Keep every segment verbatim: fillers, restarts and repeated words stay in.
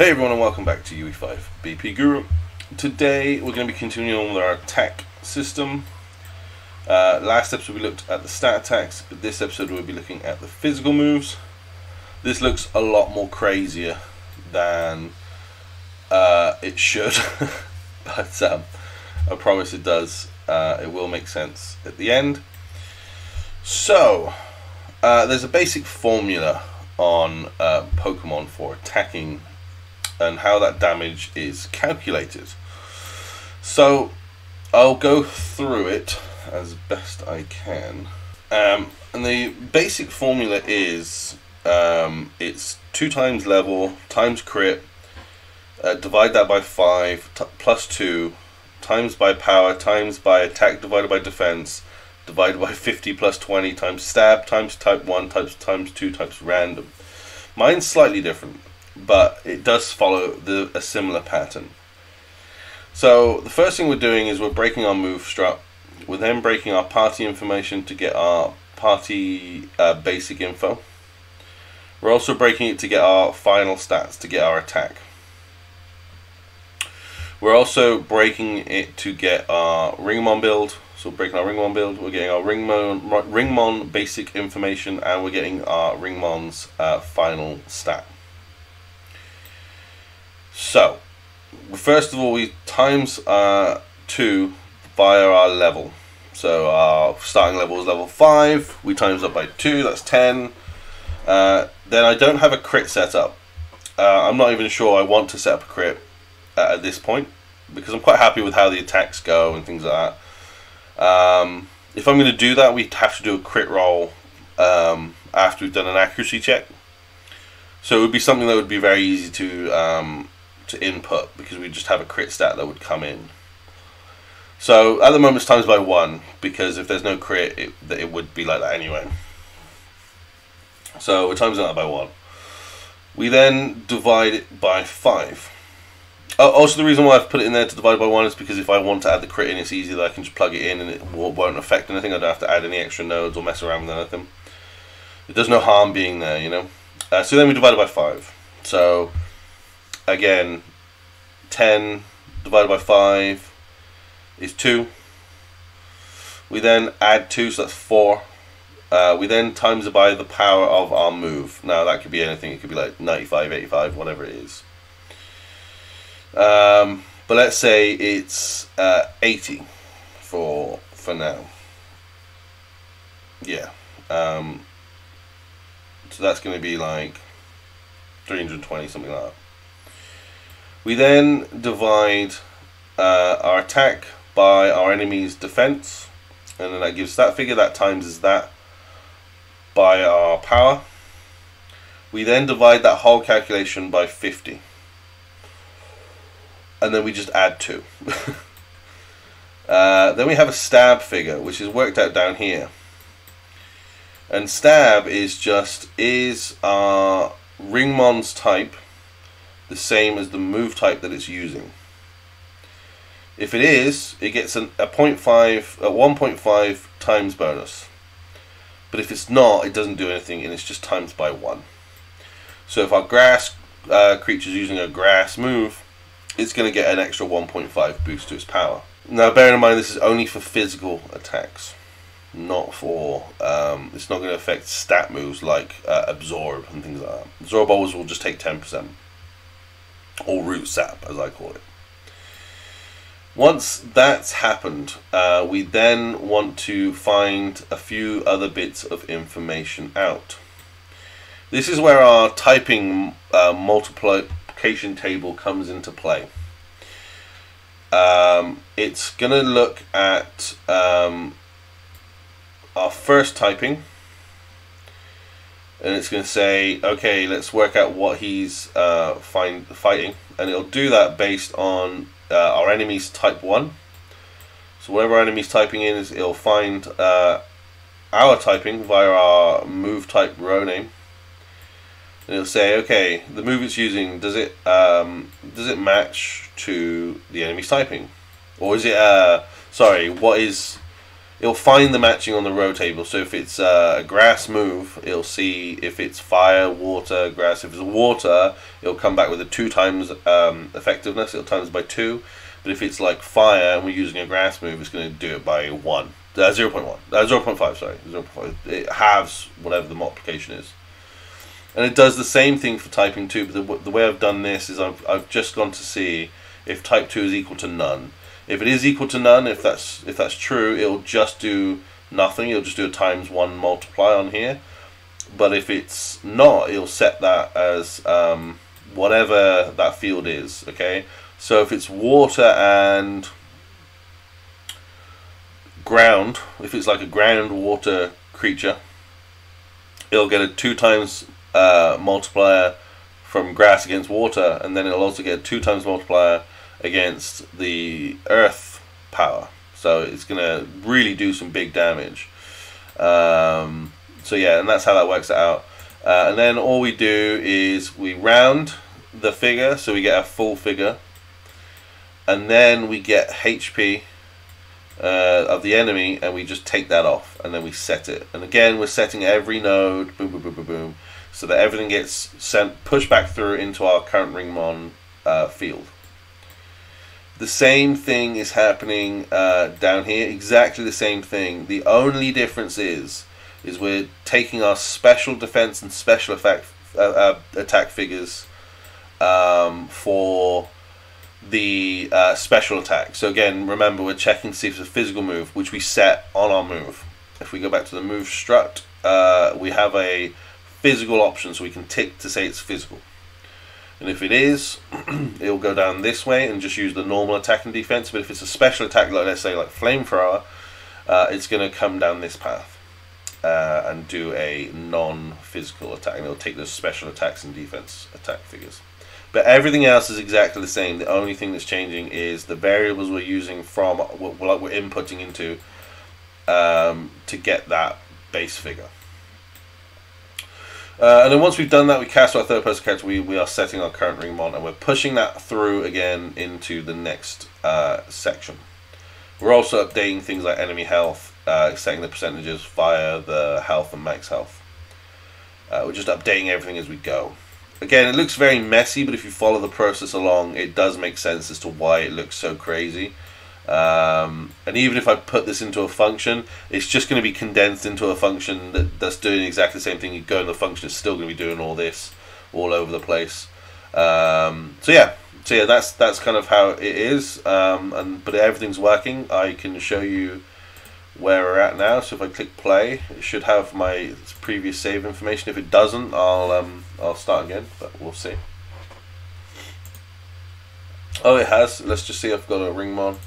Hey everyone, and welcome back to U E five B P Guru. Today we're going to be continuing on with our attack system. Uh, last episode we looked at the stat attacks, but this episode we'll be looking at the physical moves. This looks a lot more crazier than uh, it should, but um, I promise it does. Uh, it will make sense at the end. So, uh, there's a basic formula on uh, Pokemon for attacking and how that damage is calculated. So I'll go through it as best I can. Um, and the basic formula is um, it's two times level times crit, uh, divide that by five t plus two times by power times by attack divided by defense divided by fifty plus twenty times stab times type one times times two times random. Mine's slightly different, but it does follow the, a similar pattern. So the first thing we're doing is we're breaking our move struct. We're then breaking our party information to get our party uh, basic info. We're also breaking it to get our final stats, to get our attack. We're also breaking it to get our Ringmon build. So we're breaking our Ringmon build, we're getting our Ringmon, Ringmon basic information, and we're getting our Ringmon's uh, final stat. So, first of all, we times uh, two via our level. So our starting level is level five, we times up by two, that's ten. Uh, then I don't have a crit set up. Uh, I'm not even sure I want to set up a crit uh, at this point, because I'm quite happy with how the attacks go and things like that. Um, if I'm going to do that, we have to do a crit roll um, after we've done an accuracy check. So it would be something that would be very easy to... Um, to input, because we just have a crit stat that would come in. So at the moment it's times by one, because if there's no crit it, it would be like that anyway. So we're times that by one. We then divide it by five. Oh, also the reason why I've put it in there to divide by one is because if I want to add the crit in, it's easy that I can just plug it in and it won't affect anything. I don't have to add any extra nodes or mess around with anything. It does no harm being there, you know. Uh, so then we divide it by five. So again, ten divided by five is two. We then add two, so that's four. Uh, we then times it by the power of our move. Now that could be anything. It could be like ninety-five, eighty-five, whatever it is. Um, but let's say it's uh, eighty for for now. Yeah. Um, so that's going to be like three hundred twenty, something like that. We then divide uh, our attack by our enemy's defense, and then that gives that figure. That times is that by our power. We then divide that whole calculation by fifty, and then we just add two. uh, then we have a stab figure, which is worked out down here, and stab is just is our Ringmon's type the same as the move type that it's using. If it is, it gets an, a one point five times bonus. But if it's not, it doesn't do anything, and it's just times by one. So if our grass uh, creature's using a grass move, it's going to get an extra one point five boost to its power. Now, bearing in mind, this is only for physical attacks, not for. Um, it's not going to affect stat moves like uh, absorb and things like that. Absorb always will just take ten percent. Or root sap, as I call it. Once that's happened, uh, we then want to find a few other bits of information out. This is where our typing uh, multiplication table comes into play. Um, it's going to look at um, our first typing. And it's going to say, okay, let's work out what he's uh, find, fighting. And it'll do that based on uh, our enemy's type one. So whatever our enemy's typing is, it'll find uh, our typing via our move type row name. And it'll say, okay, the move it's using, does it um, does it match to the enemy's typing? Or is it, uh, sorry, what is it'll find the matching on the row table. So if it's uh, a grass move, it'll see if it's fire, water, grass. If it's water, it'll come back with a two times um, effectiveness. It'll times by two. But if it's like fire and we're using a grass move, it's going to do it by one. Uh, zero point one. Uh, zero point five, sorry. zero point five. It halves whatever the multiplication is. And it does the same thing for typing two, but the, the way I've done this is I've, I've just gone to see if type two is equal to none. If it is equal to none, if that's if that's true, it'll just do nothing. It'll just do a times one multiply on here. But if it's not, it'll set that as um, whatever that field is, okay? So if it's water and ground, if it's like a ground water creature, it'll get a two times uh, multiplier from grass against water, and then it'll also get a two times multiplier against the earth power. So it's gonna really do some big damage. Um, so yeah, and that's how that works out. Uh, and then all we do is we round the figure, so we get a full figure. And then we get H P uh, of the enemy, and we just take that off, and then we set it. And again, we're setting every node, boom, boom, boom, boom, boom, so that everything gets sent, pushed back through into our current Ringmon uh, field. The same thing is happening uh, down here, exactly the same thing. The only difference is, is we're taking our special defense and special effect, uh, uh, attack figures um, for the uh, special attack. So again, remember, we're checking to see if it's a physical move, which we set on our move. If we go back to the move struct, uh, we have a physical option, so we can tick to say it's physical. And if it is, it'll go down this way and just use the normal attack and defense. But if it's a special attack, like let's say like Flamethrower, uh, it's going to come down this path uh, and do a non-physical attack, and it'll take those special attacks and defense attack figures. But everything else is exactly the same. The only thing that's changing is the variables we're using from what we're inputting into um, to get that base figure. Uh, and then once we've done that, we cast our third person character. We, we are setting our current Ringmon, and we're pushing that through again into the next uh, section. We're also updating things like enemy health, uh, setting the percentages via the health and max health. Uh, we're just updating everything as we go. Again, it looks very messy, but if you follow the process along, it does make sense as to why it looks so crazy. Um, and even if I put this into a function, it's just going to be condensed into a function that, that's doing exactly the same thing. You go in the function, it's still going to be doing all this all over the place. Um, so yeah, so yeah, that's that's kind of how it is. Um, and but everything's working. I can show you where we're at now. So if I click play, it should have my previous save information. If it doesn't, I'll um, I'll start again, but we'll see. Oh, it has. Let's just see. I've got a Ringmon.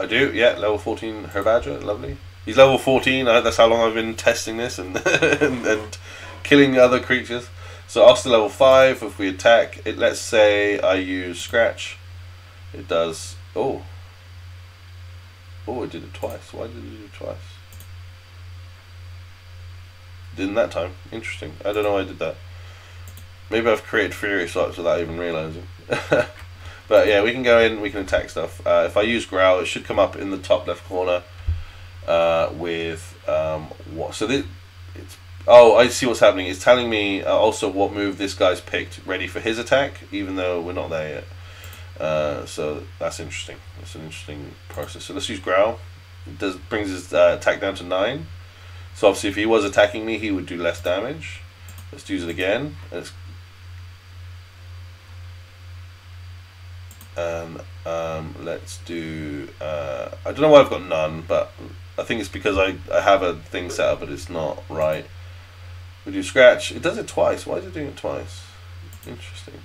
I do. Yeah, level fourteen Herbadger. Lovely. He's level fourteen. I, that's how long I've been testing this and, and and killing other creatures. So after level five, if we attack it, let's say I use Scratch. It does. Oh. Oh, it did it twice. Why did it do it twice? Didn't that time. Interesting. I don't know why I did that. Maybe I've created Fury Swipes without even realising. But yeah, we can go in, we can attack stuff. Uh, if I use Growl, it should come up in the top left corner uh, with um, what... So this, it's, oh, I see what's happening. It's telling me uh, also what move this guy's picked ready for his attack, even though we're not there yet. Uh, so that's interesting. That's an interesting process. So let's use Growl. It does, brings his uh, attack down to nine. So obviously if he was attacking me, he would do less damage. Let's use it again. Let's, um, um, let's do... Uh, I don't know why I've got none, but I think it's because I, I have a thing set up, but it's not right. We do Scratch. It does it twice. Why is it doing it twice? Interesting.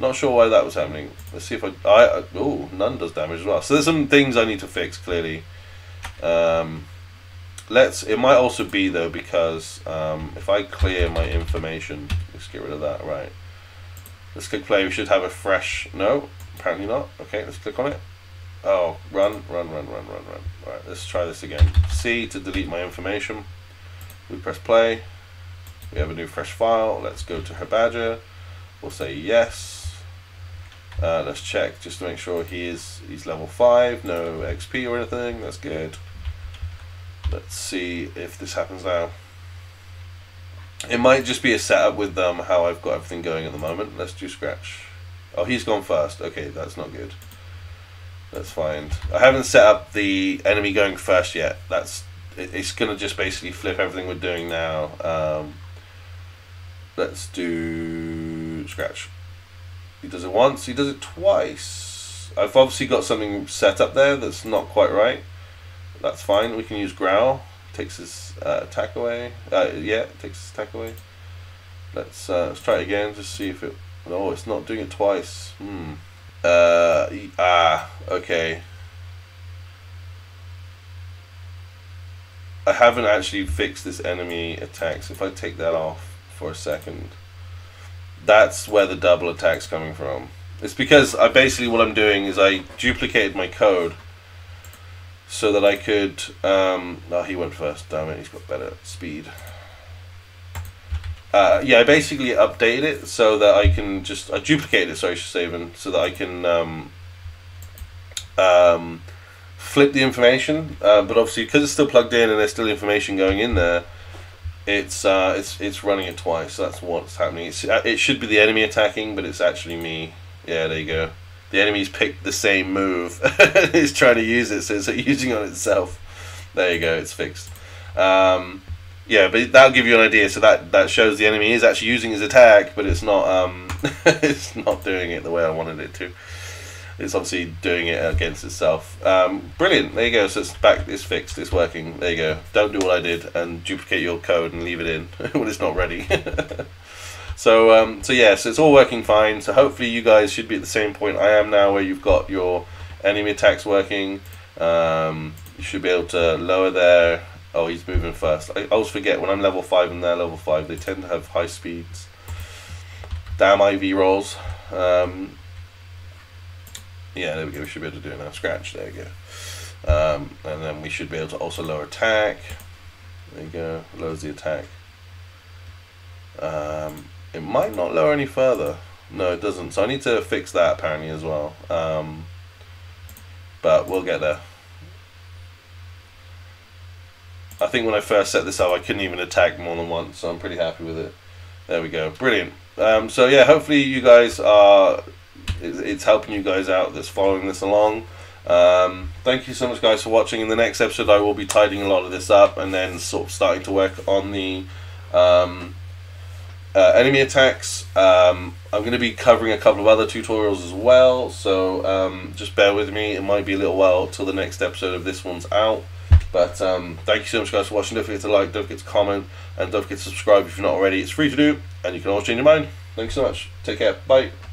Not sure why that was happening. Let's see if I... I, I oh, none does damage as well. So there's some things I need to fix, clearly. Um, let's... It might also be, though, because um, if I clear my information... Let's get rid of that, right. Let's click play. We should have a fresh... No, apparently not. Okay, let's click on it. Oh, run, run, run, run, run, run. All right, let's try this again. C to delete my information. We press play. We have a new fresh file. Let's go to Herbadger. We'll say yes. Uh, let's check just to make sure he is he's level five, no X P or anything. That's good. Let's see if this happens now. It might just be a setup with um, how I've got everything going at the moment. Let's do Scratch. Oh, he's gone first. Okay, that's not good. That's fine. I haven't set up the enemy going first yet. That's it, it's going to just basically flip everything we're doing now. Um, let's do Scratch. He does it once. He does it twice. I've obviously got something set up there that's not quite right. That's fine. We can use Growl. Takes his uh, attack away. Uh, yeah, takes his attack away. Let's uh, let's try it again. Just see if it. No, it's not doing it twice. Hmm. Uh. Ah. Okay. I haven't actually fixed this enemy attacks. If I take that off for a second, that's where the double attack's coming from. It's because I basically what I'm doing is I duplicated my code. So that I could, um, no, he went first, damn it, he's got better speed. Uh, yeah, I basically updated it so that I can just, I duplicated it, sorry, Shaven, so that I can um, um, flip the information, uh, but obviously because it's still plugged in and there's still information going in there, it's uh, it's it's running it twice, so that's what's happening. It's, it should be the enemy attacking, but it's actually me. Yeah, there you go. The enemy's picked the same move. It's trying to use it, so it's using it on itself. There you go, it's fixed. Um, yeah, but that'll give you an idea. So that that shows the enemy is actually using his attack, but it's not. Um, it's not doing it the way I wanted it to. It's obviously doing it against itself. Um, brilliant. There you go. So it's back. It's fixed. It's working. There you go. Don't do what I did and duplicate your code and leave it in when it's not ready. So um, so yeah, so it's all working fine. So hopefully you guys should be at the same point I am now, where you've got your enemy attacks working. Um, you should be able to lower their. Oh, he's moving first. I always forget when I'm level five and they're level five. They tend to have high speeds. Damn I V rolls. Um, yeah, there we go. We should be able to do it now. Scratch. There we go. Um, and then we should be able to also lower attack. There you go. Lowers the attack. Um, It might not lower any further. No, it doesn't. So I need to fix that apparently as well. Um, but we'll get there. I think when I first set this up, I couldn't even attack more than once, so I'm pretty happy with it. There we go. Brilliant. Um, so yeah, hopefully you guys are. It's helping you guys out that's following this along. Um, thank you so much, guys, for watching. In the next episode, I will be tidying a lot of this up and then sort of starting to work on the. Um, Uh, enemy attacks. um, I'm going to be covering a couple of other tutorials as well, so um, just bear with me. It might be a little while till the next episode of this one's out, but um, thank you so much, guys, for watching. Don't forget to like, don't forget to comment, and don't forget to subscribe if you're not already. It's free to do, and you can always change your mind. Thanks so much, take care, bye.